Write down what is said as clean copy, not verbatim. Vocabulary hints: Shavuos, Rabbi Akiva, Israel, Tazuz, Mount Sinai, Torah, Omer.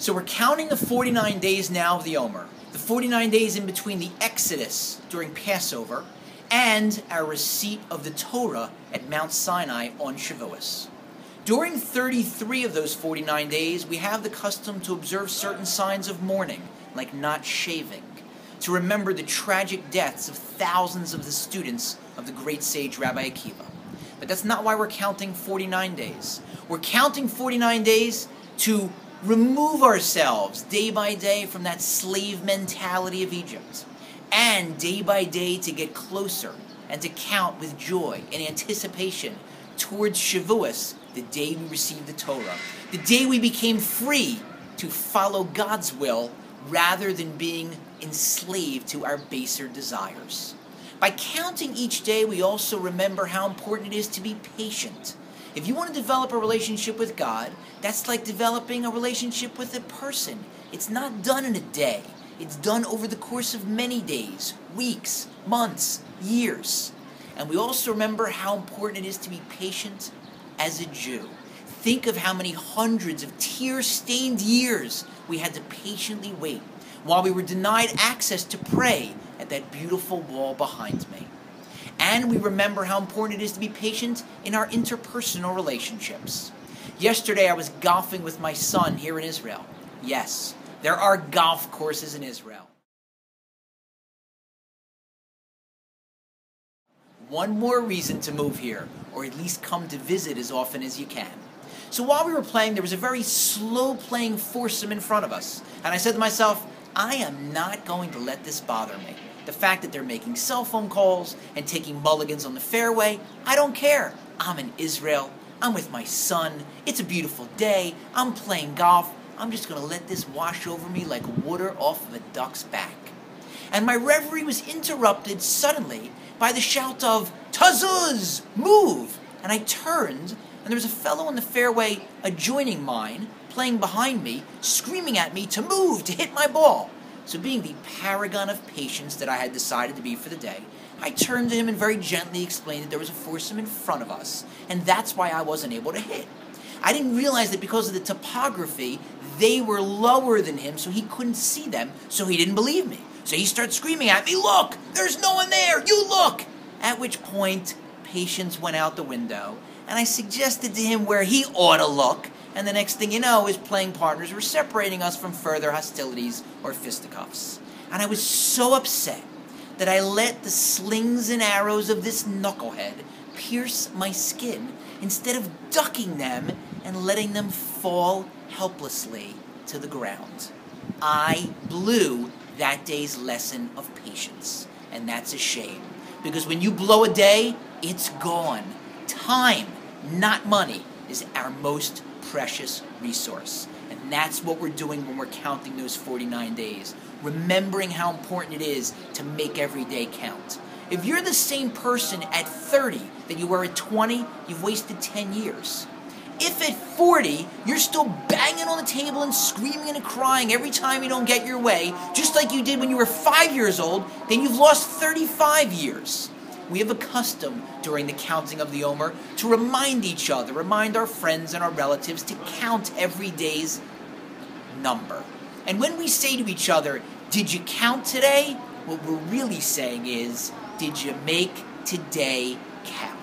So we're counting the 49 days now of the Omer, the 49 days in between the Exodus during Passover and our receipt of the Torah at Mount Sinai on Shavuos. During 33 of those 49 days, we have the custom to observe certain signs of mourning, like not shaving, to remember the tragic deaths of thousands of the students of the great sage Rabbi Akiva. But that's not why we're counting 49 days. We're counting 49 days to remove ourselves day by day from that slave mentality of Egypt, and day by day to get closer and to count with joy and anticipation towards Shavuos, the day we received the Torah, the day we became free to follow God's will rather than being enslaved to our baser desires. By counting each day, we also remember how important it is to be patient. If you want to develop a relationship with God, that's like developing a relationship with a person. It's not done in a day. It's done over the course of many days, weeks, months, years. And we also remember how important it is to be patient as a Jew. Think of how many hundreds of tear-stained years we had to patiently wait while we were denied access to pray at that beautiful wall behind me. And we remember how important it is to be patient in our interpersonal relationships. Yesterday I was golfing with my son here in Israel. Yes, there are golf courses in Israel. One more reason to move here, or at least come to visit as often as you can. So while we were playing, there was a very slow-playing foursome in front of us. And I said to myself, I am not going to let this bother me. The fact that they're making cell phone calls and taking mulligans on the fairway, I don't care. I'm in Israel. I'm with my son. It's a beautiful day. I'm playing golf. I'm just going to let this wash over me like water off of a duck's back. And my reverie was interrupted suddenly by the shout of, "Tazuz! Move!" And I turned, and there was a fellow on the fairway adjoining mine, playing behind me, screaming at me to move, to hit my ball. So being the paragon of patience that I had decided to be for the day, I turned to him and very gently explained that there was a foursome in front of us, and that's why I wasn't able to hit. I didn't realize that because of the topography, they were lower than him, so he couldn't see them, so he didn't believe me. So he starts screaming at me, "Look! There's no one there! You look!" At which point, patience went out the window, and I suggested to him where he ought to look, and the next thing you know, his playing partners were separating us from further hostilities or fisticuffs. And I was so upset that I let the slings and arrows of this knucklehead pierce my skin instead of ducking them and letting them fall helplessly to the ground. I blew that day's lesson of patience. And that's a shame. Because when you blow a day, it's gone. Time, not money, is our most precious resource. And that's what we're doing when we're counting those 49 days. Remembering how important it is to make every day count. If you're the same person at 30 that you were at 20, you've wasted 10 years. If at 40, you're still banging on the table and screaming and crying every time you don't get your way, just like you did when you were 5 years old, then you've lost 35 years. We have a custom during the counting of the Omer to remind each other, remind our friends and our relatives to count every day's number. And when we say to each other, "Did you count today?" what we're really saying is, "Did you make today count?"